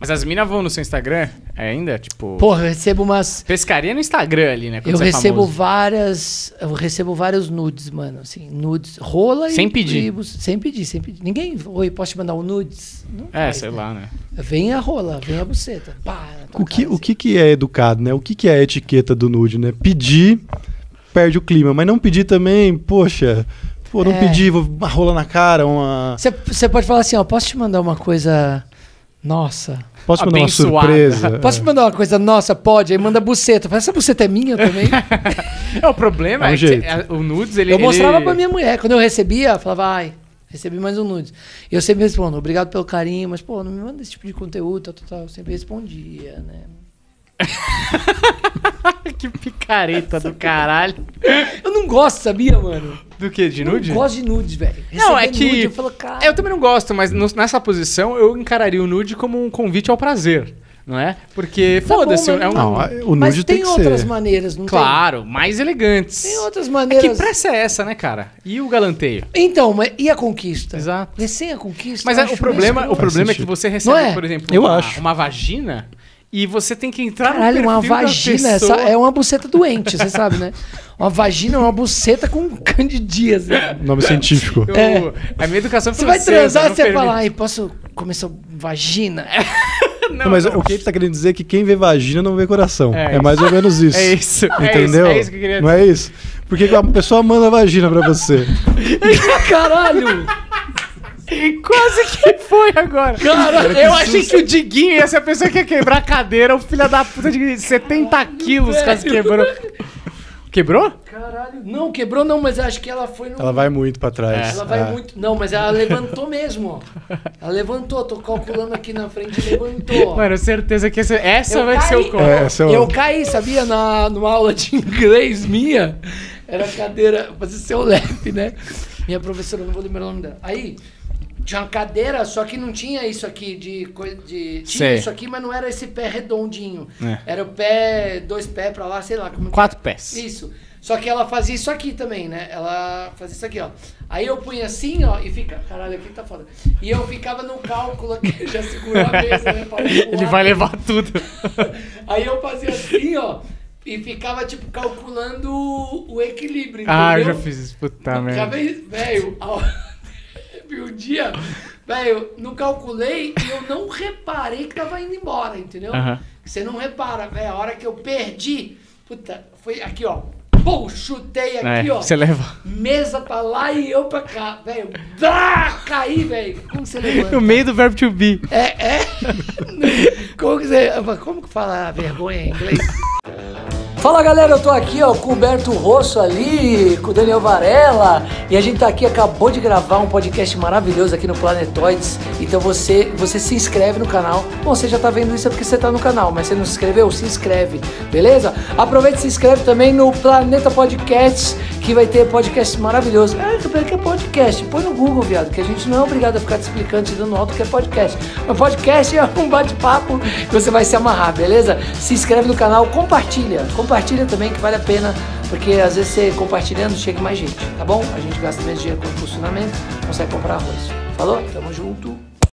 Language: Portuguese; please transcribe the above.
Mas as minas vão no seu Instagram ainda? Tipo... Porra, eu recebo umas... Pescaria no Instagram ali, né? Quando você é famoso. Eu recebo vários nudes, mano. Assim, nudes. Rola sem pedir. Sem pedir, sem pedir. Ninguém... Oi, posso te mandar um nudes? Não faz, sei lá, né? Vem a rola, vem a buceta. Pá, o que é educado, né? O que é a etiqueta do nude, né? Pedir, perde o clima. Mas não pedir também, poxa... Pô, não pedi, vou uma rola na cara, uma... Você pode falar assim, ó, posso te mandar uma coisa... Nossa. Posso te mandar uma surpresa? Posso te mandar uma coisa? Nossa, pode. Aí manda buceta. Fala, essa buceta é minha também? O problema é que o nudes, ele... Eu mostrava pra minha mulher. Quando eu recebia, eu falava, ai, recebi mais um nudes. E eu sempre respondo, obrigado pelo carinho, mas, pô, não me manda esse tipo de conteúdo, tal. Eu sempre respondia, né? Que picareta do caralho. Eu não gosto, sabia, mano? Do que? De nude? Eu não gosto de nudes, velho. Não, é que... Nude, eu falo, cara... eu também não gosto, mas nessa posição eu encararia o nude como um convite ao prazer. Não é? Porque, tá, foda-se, é um... Não, o nude mas tem outras maneiras, não tem? Claro, mais elegantes. Tem outras maneiras. Que pressa é essa, né, cara? E o galanteio? Então, mas e a conquista? Exato. E sem a conquista? Mas o problema é que você recebe, por exemplo, uma vagina... E você tem que entrar no perfil. Uma vagina é uma buceta doente, você sabe, né? Uma vagina é uma buceta com candidíase. Nome científico. A minha educação francesa. Você vai transar, você fala, ai, posso comer sua vagina? Não, mas o que ele tá querendo dizer é que quem vê vagina não vê coração. É mais ou menos isso. É isso. Entendeu? É isso que eu queria dizer. Não é isso? Porque a pessoa manda a vagina pra você. Caralho! Quase que foi agora. Cara, eu achei que o Diguinho ia ser a pessoa que ia quebrar a cadeira. O filho da puta de 70 quilos quase quebrou. Quebrou? Caralho. Não, quebrou não, mas acho que ela foi... Ela vai muito pra trás. Ela vai muito... Não, mas ela levantou mesmo, ó. Ela levantou, tô calculando aqui na frente, levantou. Mano, certeza que essa vai ser o corpo. Eu caí, sabia? Numa aula de inglês minha. Era cadeira... Fazer seu lap, né? Minha professora, não vou lembrar o nome dela. Aí... Tinha uma cadeira, só que não tinha isso aqui de coisa de... Tinha isso aqui, mas não era esse pé redondinho. Era o pé, dois pés pra lá, sei lá. Como 4 pés. Isso. Só que ela fazia isso aqui também, né? Ela fazia isso aqui, ó. Aí eu punha assim, ó, e fica... Caralho, aqui tá foda. E eu ficava no cálculo aqui, já segurou a mesa, né? Ele vai levar tudo. Aí eu fazia assim, ó. E ficava, tipo, calculando o equilíbrio, entendeu? Ah, eu já fiz isso, puta merda. Já veio, velho... Um dia, velho, não calculei e eu não reparei que tava indo embora, entendeu? Você não repara, velho. A hora que eu perdi, puta, foi aqui, ó. Pum, chutei aqui, ó. Você leva. Mesa pra lá e eu pra cá, velho. Caí, velho. Como você levanta? No meio do verbo to be. Como que fala a vergonha em inglês? Fala galera, eu tô aqui ó, com o Huberto Rosso ali, com o Daniel Varela, e a gente tá aqui, acabou de gravar um podcast maravilhoso aqui no Planetoides, então você se inscreve no canal. Bom, você já tá vendo isso é porque você tá no canal, mas você não se inscreveu? Se inscreve, beleza? Aproveita e se inscreve também no Planeta Podcasts, que vai ter podcast maravilhoso. Huberto, que é podcast? Põe no Google, viado, que a gente não é obrigado a ficar te explicando, te dando alto que é podcast. Mas podcast é um bate-papo que você vai se amarrar, beleza? Se inscreve no canal, compartilha também que vale a pena, porque às vezes você compartilhando chega mais gente, tá bom? A gente gasta menos dinheiro com o funcionamento, consegue comprar arroz. Falou? Tamo junto.